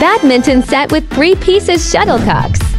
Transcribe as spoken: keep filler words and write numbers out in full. Badminton set with three pieces shuttlecocks.